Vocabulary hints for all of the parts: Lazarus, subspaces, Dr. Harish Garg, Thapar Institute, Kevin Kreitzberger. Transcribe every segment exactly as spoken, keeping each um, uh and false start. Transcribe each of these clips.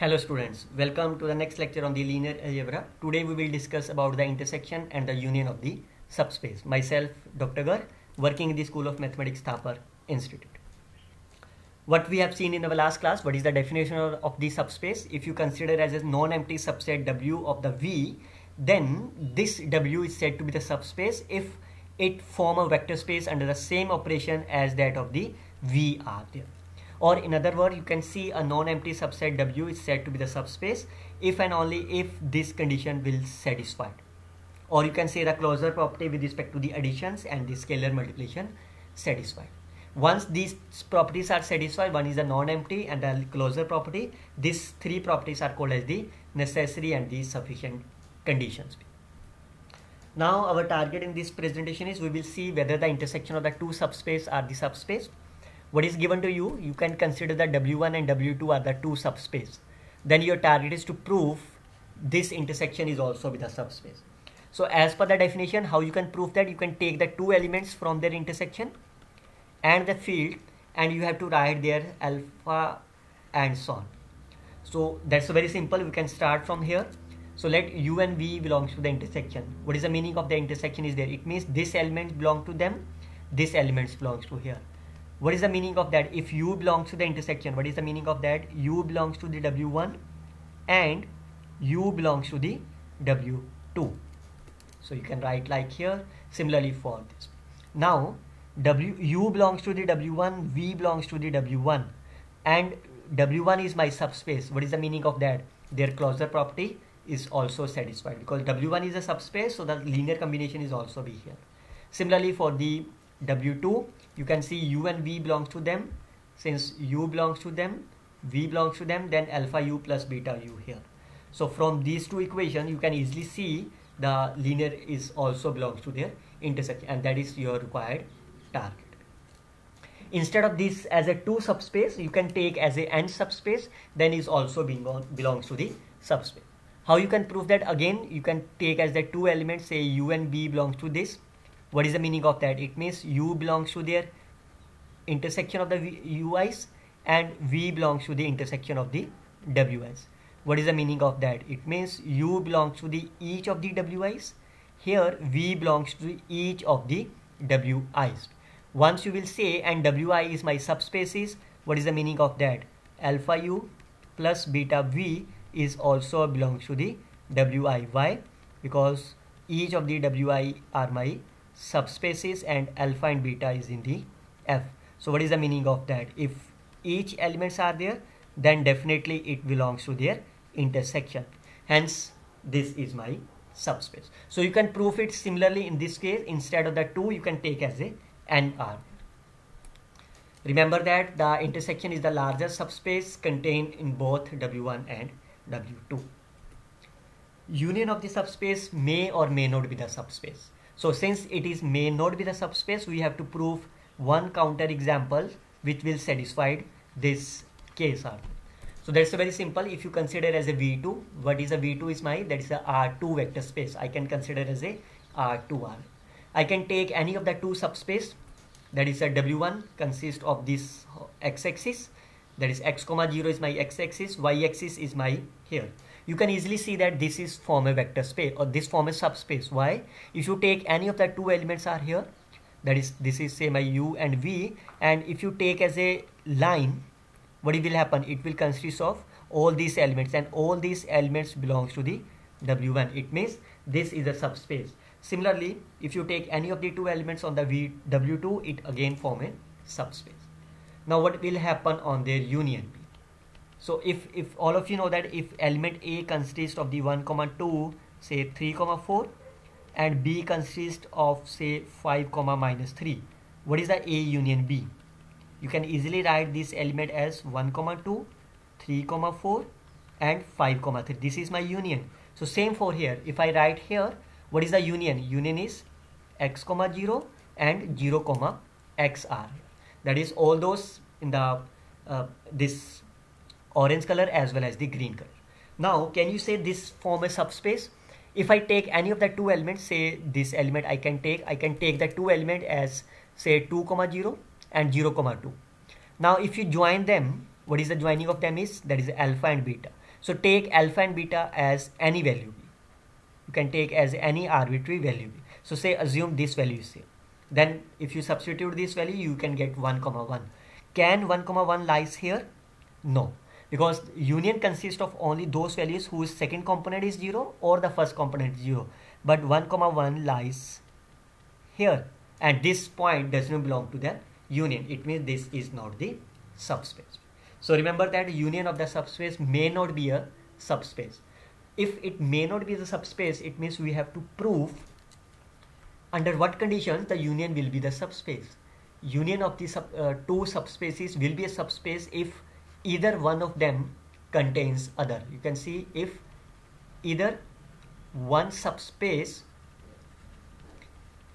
Hello students, welcome to the next lecture on the linear algebra. Today we will discuss about the intersection and the union of the subspace. Myself, Doctor Garg, working in the School of Mathematics, Thapar Institute. What we have seen in our last class, what is the definition of, of the subspace? If you consider as a non-empty subset W of the V, then this W is said to be the subspace if it form a vector space under the same operation as that of the V R there. Or in other words, you can see a non-empty subset W is said to be the subspace if and only if this condition will satisfy. Or you can say the closure property with respect to the additions and the scalar multiplication satisfied. Once these properties are satisfied, one is the non-empty and the closure property, these three properties are called as the necessary and the sufficient conditions. Now our target in this presentation is we will see whether the intersection of the two subspaces are the subspace. What is given to you, you can consider that W one and W two are the two subspaces. Then your target is to prove this intersection is also with the subspace. So as per the definition, how you can prove that? You can take the two elements from their intersection and the field, and you have to write their alpha and so on. So that's very simple. We can start from here. So let U and V belongs to the intersection. What is the meaning of the intersection is there? It means this element belongs to them, this element belongs to here. What is the meaning of that? If U belongs to the intersection, what is the meaning of that? U belongs to the W one and U belongs to the W two. So you can write like here, similarly for this. Now, W, U belongs to the W one, V belongs to the W one, and W one is my subspace. What is the meaning of that? Their closure property is also satisfied because W one is a subspace, so the linear combination is also be here. Similarly for the W two, you can see U and V belongs to them. Since U belongs to them, V belongs to them, then alpha U plus beta U here. So from these two equations, you can easily see the linear is also belongs to their intersection, and that is your required target. Instead of this as a two subspace, you can take as a n subspace, then is also being on, belongs to the subspace. How you can prove that? Again, you can take as the two elements, say U and V belongs to this. What is the meaning of that? It means U belongs to their intersection of the U's and V belongs to the intersection of the W's. What is the meaning of that? It means U belongs to the each of the W's. Here V belongs to each of the W's. Once you will say and Wi is my subspaces, what is the meaning of that? Alpha U plus beta V is also belongs to the Wi. Why? Because each of the Wi are my subspaces and alpha and beta is in the F. So what is the meaning of that? If each elements are there, then definitely it belongs to their intersection. Hence, this is my subspace. So you can prove it similarly in this case. Instead of the two, you can take as a n r. Remember that the intersection is the largest subspace contained in both W one and W two. Union of the subspace may or may not be the subspace. So since it is may not be the subspace, we have to prove one counter example which will satisfy this case. So that's very simple. If you consider as a V two, what is a V two is my, that is a R two vector space. I can consider as a R two R. I can take any of the two subspace, that is a W one consists of this x-axis, that is x comma zero is my x-axis, y-axis is my here. You can easily see that this is form a vector space or this form a subspace. Why? If you take any of the two elements are here, that is, this is say my U and V, and if you take as a line, what it will happen? It will consist of all these elements, and all these elements belongs to the W one. It means this is a subspace. Similarly, if you take any of the two elements on the V, W two, it again form a subspace. Now what will happen on their union? So if, if all of you know that if element A consists of the one comma two, say three comma four, and B consists of say five comma minus three, what is the A union B? You can easily write this element as one comma two, three comma four, and five comma three. This is my union. So same for here. If I write here, what is the union? Union is x comma zero and zero comma xr. That is all those in the uh, this orange color as well as the green color. Now can you say this form a subspace? If I take any of the two elements, say this element I can take, I can take the two element as say two comma zero and zero comma two. Now if you join them, what is the joining of them is, that is alpha and beta. So take alpha and beta as any value b. You can take as any arbitrary value b. So say assume this value is same. Then if you substitute this value, you can get one comma one. Can one comma one lies here? No, because union consists of only those values whose second component is zero or the first component is zero. But one comma one lies here, and this point does not belong to the union. It means this is not the subspace. So remember that union of the subspace may not be a subspace. If it may not be the subspace, it means we have to prove under what conditions the union will be the subspace. Union of the sub, uh, two subspaces will be a subspace if either one of them contains other. You can see if either one subspace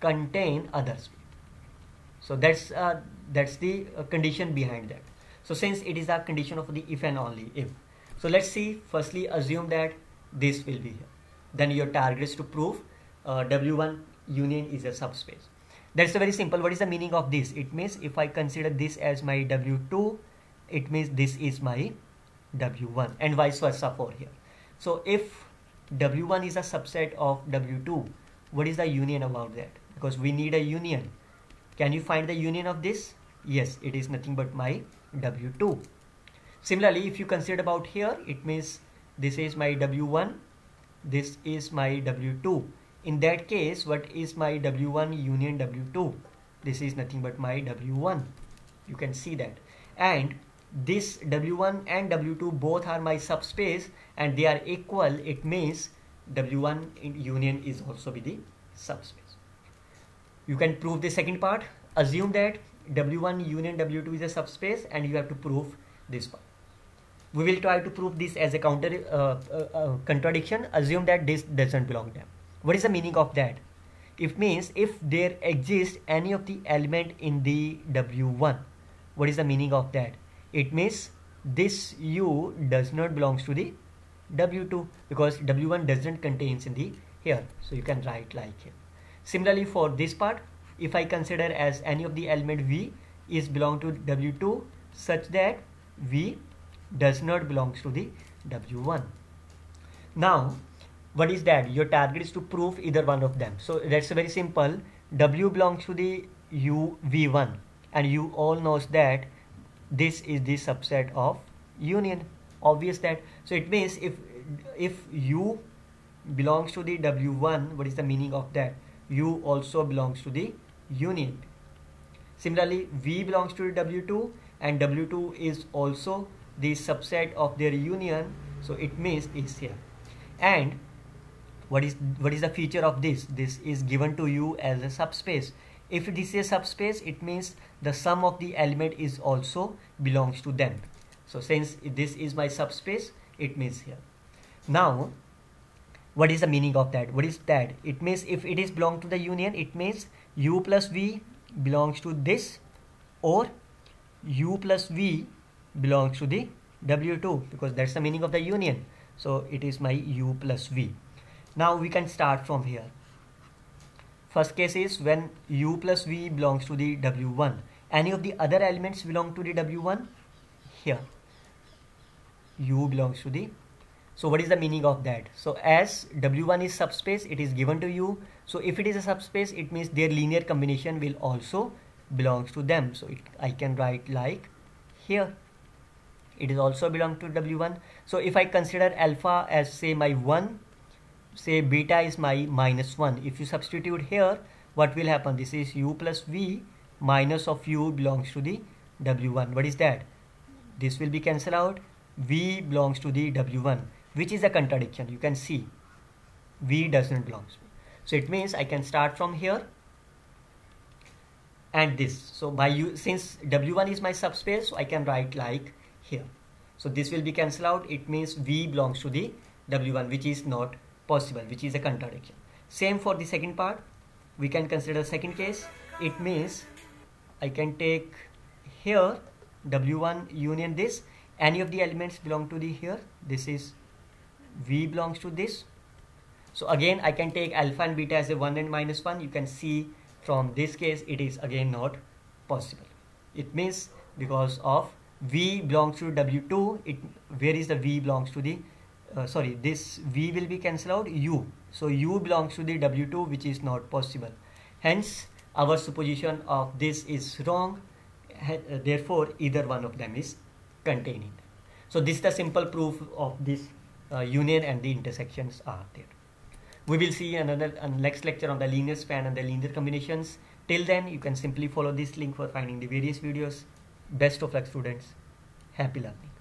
contain others. So that's uh, that's the uh, condition behind that. So since it is a condition of the if and only if. So let's see, firstly assume that this will be here. Then your target is to prove uh, W one union is a subspace. That's a very simple. What is the meaning of this? It means if I consider this as my W two, it means this is my W one, and vice versa for here. So if W one is a subset of W two, what is the union about that? Because we need a union. Can you find the union of this? Yes, it is nothing but my W two. Similarly, if you consider about here, it means this is my W one, this is my W two. In that case, what is my W one union W two? This is nothing but my W one. You can see that. And this W one and W two both are my subspace and they are equal. It means W one in union is also be the subspace. You can prove the second part. Assume that W one union W two is a subspace and you have to prove this part. We will try to prove this as a counter uh, uh, uh, contradiction. Assume that this doesn't belong to them. What is the meaning of that? It means if there exists any of the element in the W one, what is the meaning of that? It means this U does not belongs to the W two because W one doesn't contains in the here. So you can write like here. Similarly for this part, if I consider as any of the element V is belong to W two such that V does not belongs to the W one. Now, what is that? Your target is to prove either one of them. So that's very simple. W belongs to the U V one, and you all knows that this is the subset of union. Obvious that. So it means if if U belongs to the W one, what is the meaning of that? U also belongs to the union. Similarly, V belongs to the W two, and W two is also the subset of their union. So it means it's here. And What is what is the feature of this? This is given to you as a subspace. If this is a subspace, it means the sum of the element is also belongs to them. So since this is my subspace, it means here. Now, what is the meaning of that? What is that? It means if it is belong to the union, it means U plus V belongs to this, or U plus V belongs to the W two, because that's the meaning of the union. So it is my U plus V. Now we can start from here. First case is when U plus V belongs to the W one. Any of the other elements belong to the W one? Here. U belongs to the. So what is the meaning of that? So as W one is subspace, it is given to U. So if it is a subspace, it means their linear combination will also belongs to them. So it, I can write like here. It is also belong to W one. So if I consider alpha as say my one, say beta is my minus one. If you substitute here, what will happen? This is U plus V minus of U belongs to the W one. What is that? This will be cancelled out. V belongs to the W one, which is a contradiction. You can see V doesn't belong. So it means I can start from here and this. So by U, since W one is my subspace, so I can write like here. So this will be cancelled out. It means V belongs to the W one, which is not possible, which is a contradiction. Same for the second part. We can consider second case. It means I can take here W one union this. Any of the elements belong to the here. This is V belongs to this. So again I can take alpha and beta as a one and minus one. You can see from this case it is again not possible. It means because of V belongs to W two, it where is the V belongs to the uh, sorry this V will be cancelled out, U, so U belongs to the W two, which is not possible. Hence our supposition of this is wrong, therefore either one of them is contained. So this is the simple proof of this uh, union and the intersections are there. We will see another next lecture on the linear span and the linear combinations. Till then, you can simply follow this link for finding the various videos. Best of luck, students. Happy learning.